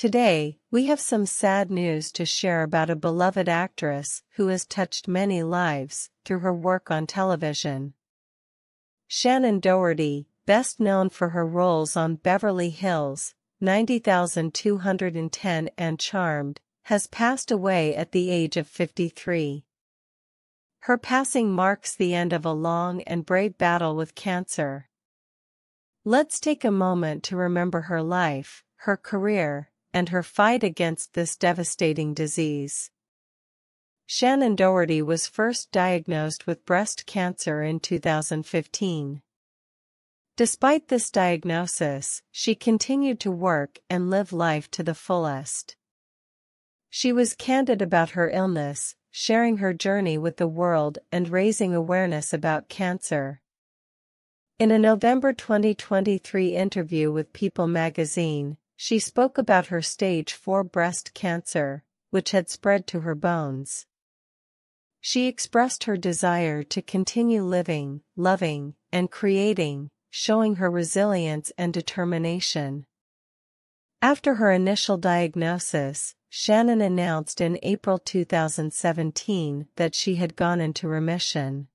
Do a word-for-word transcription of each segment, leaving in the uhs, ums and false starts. Today, we have some sad news to share about a beloved actress who has touched many lives through her work on television. Shannen Doherty, best known for her roles on Beverly Hills, nine oh two one oh and Charmed, has passed away at the age of fifty-three. Her passing marks the end of a long and brave battle with cancer. Let's take a moment to remember her life, her career, and her fight against this devastating disease. Shannen Doherty was first diagnosed with breast cancer in two thousand fifteen. Despite this diagnosis, she continued to work and live life to the fullest. She was candid about her illness, sharing her journey with the world and raising awareness about cancer. In a November twenty twenty-three interview with People magazine, she spoke about her stage four breast cancer, which had spread to her bones. She expressed her desire to continue living, loving, and creating, showing her resilience and determination. After her initial diagnosis, Shannen announced in April two thousand seventeen that she had gone into remission.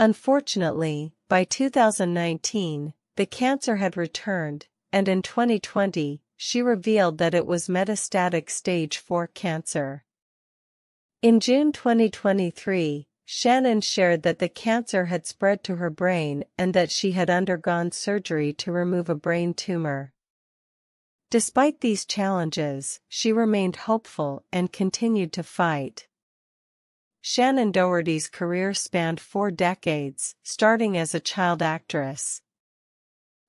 Unfortunately, by two thousand nineteen, the cancer had returned, and in twenty twenty, she revealed that it was metastatic stage four cancer. In June twenty twenty-three, Shannen shared that the cancer had spread to her brain and that she had undergone surgery to remove a brain tumor. Despite these challenges, she remained hopeful and continued to fight. Shannen Doherty's career spanned four decades, starting as a child actress.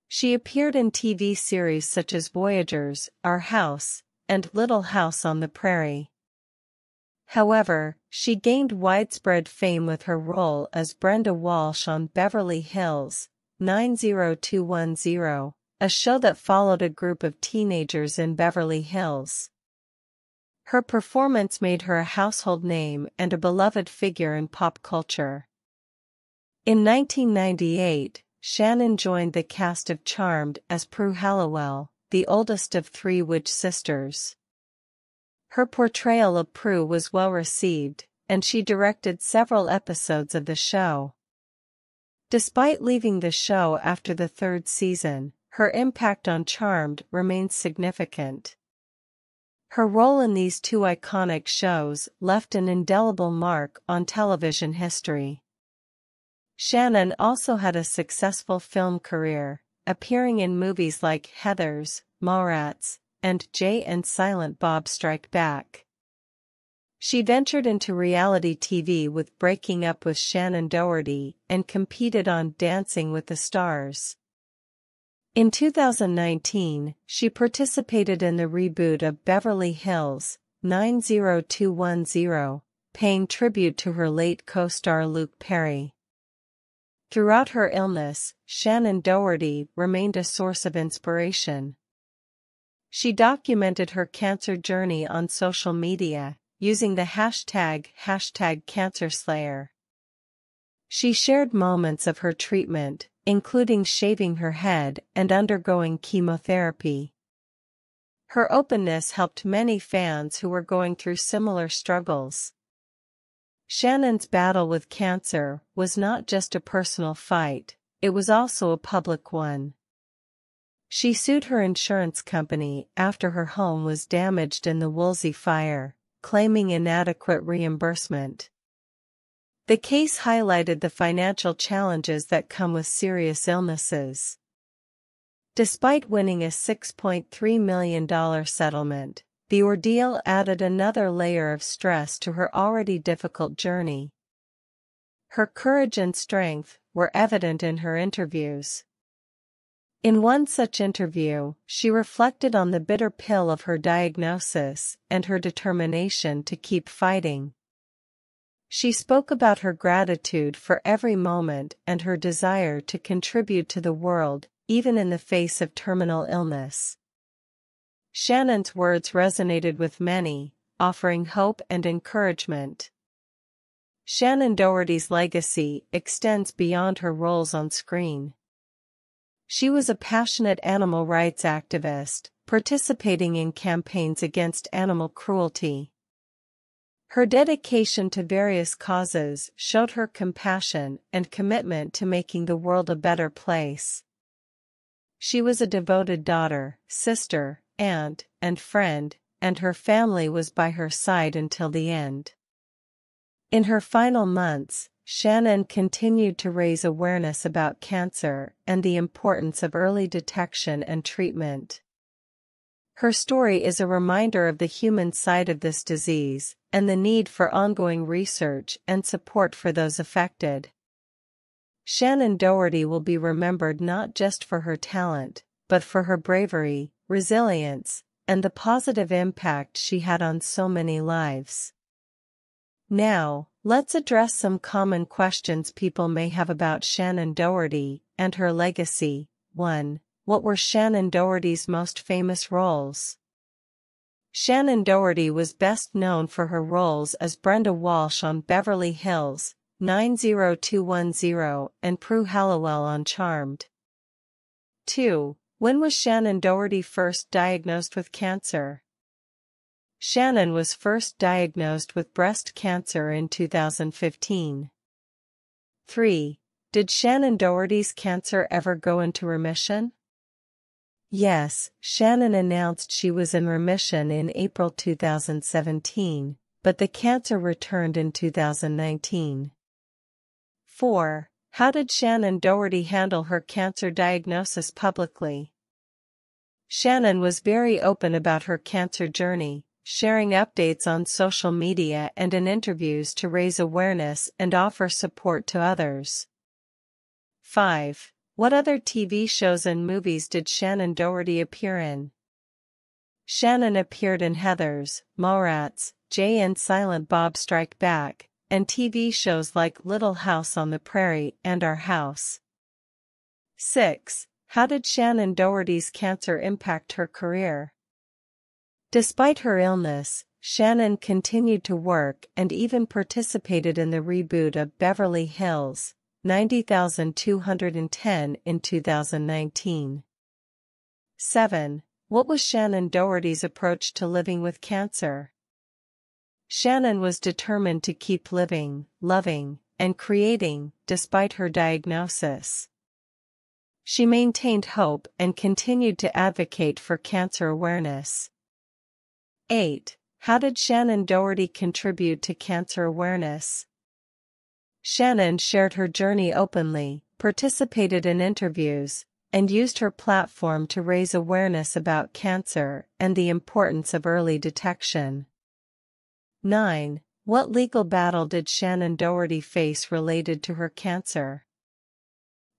She appeared in T V series such as Voyagers, Our House, and Little House on the Prairie. However, she gained widespread fame with her role as Brenda Walsh on Beverly Hills, nine oh two one oh, a show that followed a group of teenagers in Beverly Hills. Her performance made her a household name and a beloved figure in pop culture. In nineteen ninety-eight, Shannen joined the cast of Charmed as Prue Halliwell, the oldest of three witch sisters. Her portrayal of Prue was well received, and she directed several episodes of the show. Despite leaving the show after the third season, her impact on Charmed remains significant. Her role in these two iconic shows left an indelible mark on television history. Shannen also had a successful film career, appearing in movies like Heathers, Mallrats, and Jay and Silent Bob Strike Back. She ventured into reality T V with Breaking Up with Shannen Doherty and competed on Dancing with the Stars. In two thousand nineteen, she participated in the reboot of Beverly Hills, nine oh two one oh, paying tribute to her late co-star Luke Perry. Throughout her illness, Shannen Doherty remained a source of inspiration. She documented her cancer journey on social media, using the hashtag, hashtag CancerSlayer. She shared moments of her treatment, including shaving her head and undergoing chemotherapy. Her openness helped many fans who were going through similar struggles. Shannen's battle with cancer was not just a personal fight, it was also a public one. She sued her insurance company after her home was damaged in the Woolsey fire, claiming inadequate reimbursement. The case highlighted the financial challenges that come with serious illnesses. Despite winning a six point three million dollars settlement, the ordeal added another layer of stress to her already difficult journey. Her courage and strength were evident in her interviews. In one such interview, she reflected on the bitter pill of her diagnosis and her determination to keep fighting. She spoke about her gratitude for every moment and her desire to contribute to the world, even in the face of terminal illness. Shannen's words resonated with many, offering hope and encouragement. Shannen Doherty's legacy extends beyond her roles on screen. She was a passionate animal rights activist, participating in campaigns against animal cruelty. Her dedication to various causes showed her compassion and commitment to making the world a better place. She was a devoted daughter, sister, aunt, and friend, and her family was by her side until the end. In her final months, Shannen continued to raise awareness about cancer and the importance of early detection and treatment. Her story is a reminder of the human side of this disease and the need for ongoing research and support for those affected. Shannen Doherty will be remembered not just for her talent, but for her bravery, resilience, and the positive impact she had on so many lives. Now, let's address some common questions people may have about Shannen Doherty and her legacy. one. What were Shannen Doherty's most famous roles? Shannen Doherty was best known for her roles as Brenda Walsh on Beverly Hills, nine oh two one oh, and Prue Halliwell on Charmed. two. When was Shannen Doherty first diagnosed with cancer? Shannen was first diagnosed with breast cancer in two thousand fifteen. three. Did Shannen Doherty's cancer ever go into remission? Yes, Shannen announced she was in remission in April two thousand seventeen, but the cancer returned in two thousand nineteen. four. How did Shannen Doherty handle her cancer diagnosis publicly? Shannen was very open about her cancer journey, sharing updates on social media and in interviews to raise awareness and offer support to others. five. What other T V shows and movies did Shannen Doherty appear in? Shannen appeared in Heathers, Mallrats, Jay and Silent Bob Strike Back, and T V shows like Little House on the Prairie and Our House. six. How did Shannen Doherty's cancer impact her career? Despite her illness, Shannen continued to work and even participated in the reboot of Beverly Hills, nine oh two one oh, in two thousand nineteen. seven. What was Shannen Doherty's approach to living with cancer? Shannen was determined to keep living, loving, and creating, despite her diagnosis. She maintained hope and continued to advocate for cancer awareness. eight. How did Shannen Doherty contribute to cancer awareness? Shannen shared her journey openly, participated in interviews, and used her platform to raise awareness about cancer and the importance of early detection. nine. What legal battle did Shannen Doherty face related to her cancer?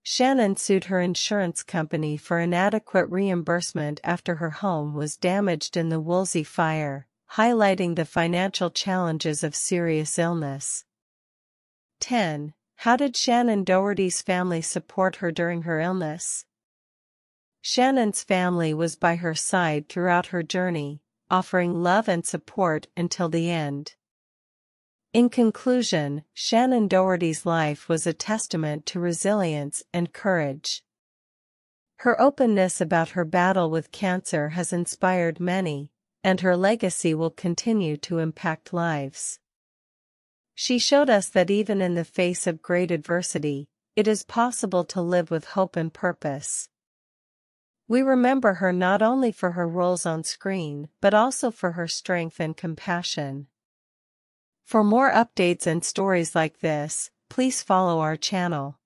Shannen sued her insurance company for inadequate reimbursement after her home was damaged in the Woolsey fire, highlighting the financial challenges of serious illness. ten. How did Shannen Doherty's family support her during her illness? Shannen's family was by her side throughout her journey, offering love and support until the end. In conclusion, Shannen Doherty's life was a testament to resilience and courage. Her openness about her battle with cancer has inspired many, and her legacy will continue to impact lives. She showed us that even in the face of great adversity, it is possible to live with hope and purpose. We remember her not only for her roles on screen, but also for her strength and compassion. For more updates and stories like this, please follow our channel.